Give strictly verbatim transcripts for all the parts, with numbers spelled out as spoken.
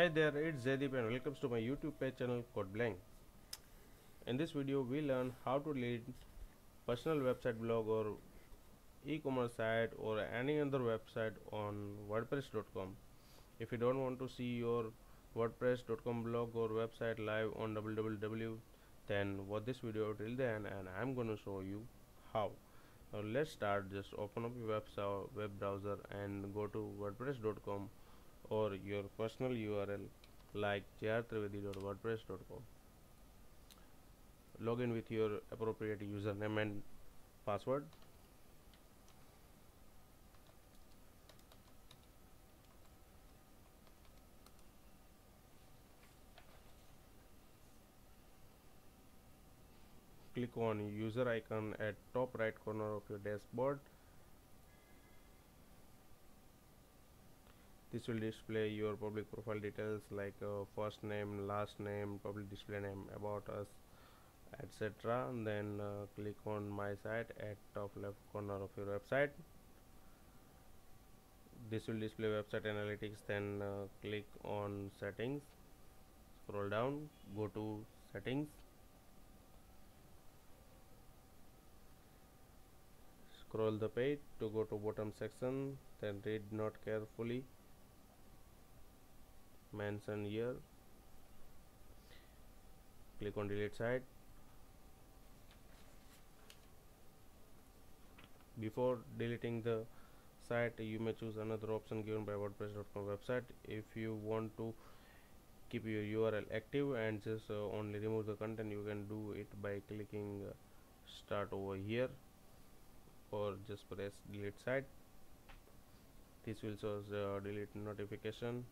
Hi there, it's Jaydeep and welcome to my YouTube page channel CodeBlank. In this video, we learn how to lead personal website blog or e-commerce site or any other website on WordPress dot com. If you don't want to see your WordPress dot com blog or website live on w w w, then watch this video till then and I'm gonna show you how. Now let's start. Just open up your website web browser and go to WordPress dot com. Or your personal U R L like j r trivedi dot wordpress dot com. Log in with your appropriate username and password. Click on user icon at top right corner of your dashboard. This will display your public profile details like uh, first name, last name, public display name, about us, et cetera. Then uh, click on my site at top left corner of your website. This will display website analytics. Then uh, click on settings, scroll down, go to settings, scroll the page to go to bottom section, then read not carefully. Mention here, click on delete site. Before deleting the site, you may choose another option given by WordPress dot com website. If you want to keep your U R L active and just uh, only remove the content, you can do it by clicking uh, start over here or just press delete site. This will show uh, delete notification.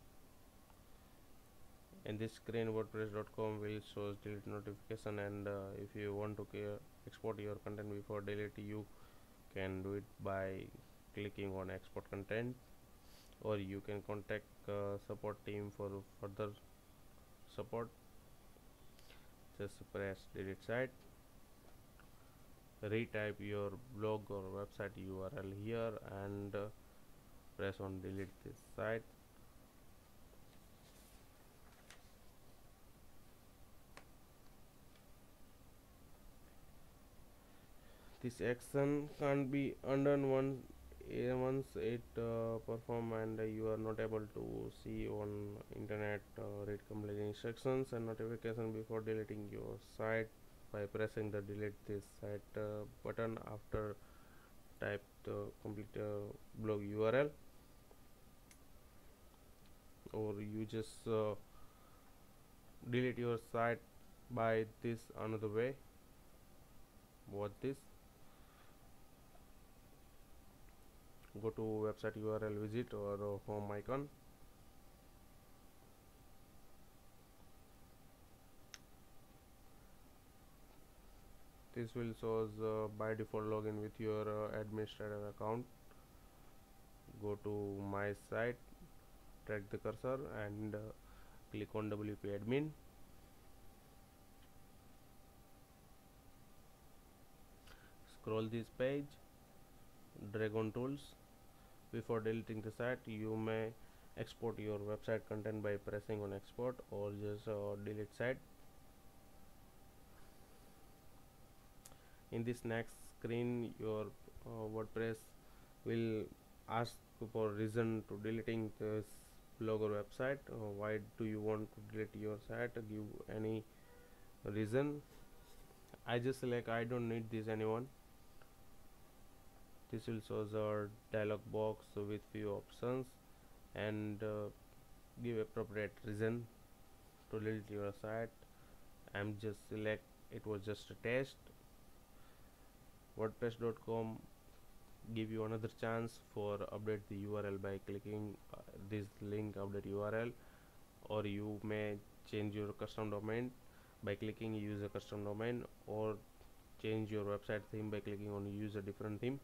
In this screen, WordPress dot com will show delete notification, and uh, if you want to export your content before delete, you can do it by clicking on export content, or you can contact uh, support team for further support. Just press delete site. Retype your blog or website U R L here and uh, press on delete this site. This action can't be undone once, uh, once it uh, perform and uh, you are not able to see on internet. Uh, read complete instructions and notification before deleting your site by pressing the delete this site uh, button after type the complete uh, blog U R L, or you just uh, delete your site by this another way. Watch this. Go to website U R L visit or uh, home icon. This will show uh, by default login with your uh, administrator account. Go to my site, drag the cursor and uh, click on W P Admin. Scroll this page, drag on tools. Before deleting the site, you may export your website content by pressing on export or just uh, delete site. In this next screen, your uh, WordPress will ask for reason to deleting this blog or website. Uh, why do you want to delete your site? Give any reason. I just select I don't need this anyone. This will show our dialog box with few options and uh, give appropriate reason to delete your site. I'm just select it was just a test. WordPress dot com give you another chance for update the U R L by clicking uh, this link update U R L, or you may change your custom domain by clicking use a custom domain, or change your website theme by clicking on use a different theme.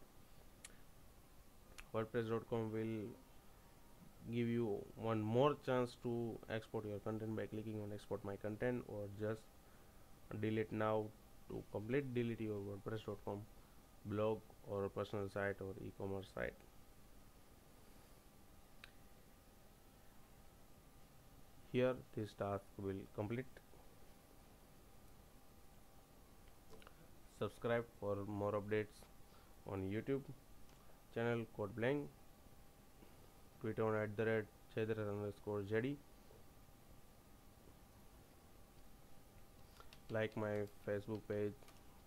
WordPress dot com will give you one more chance to export your content by clicking on export my content or just delete now to complete delete your WordPress dot com blog or personal site or e-commerce site. Here this task will complete. Subscribe for more updates on YouTube channel CodeBlank. Tweet on at the rate jaidrath underscore jd. Like my Facebook page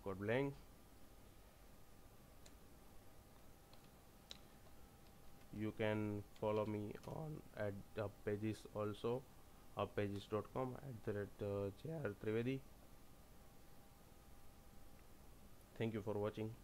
CodeBlank. You can follow me on at uppages also, uppages dot com at the rate uh, jrtrivedi. Thank you for watching.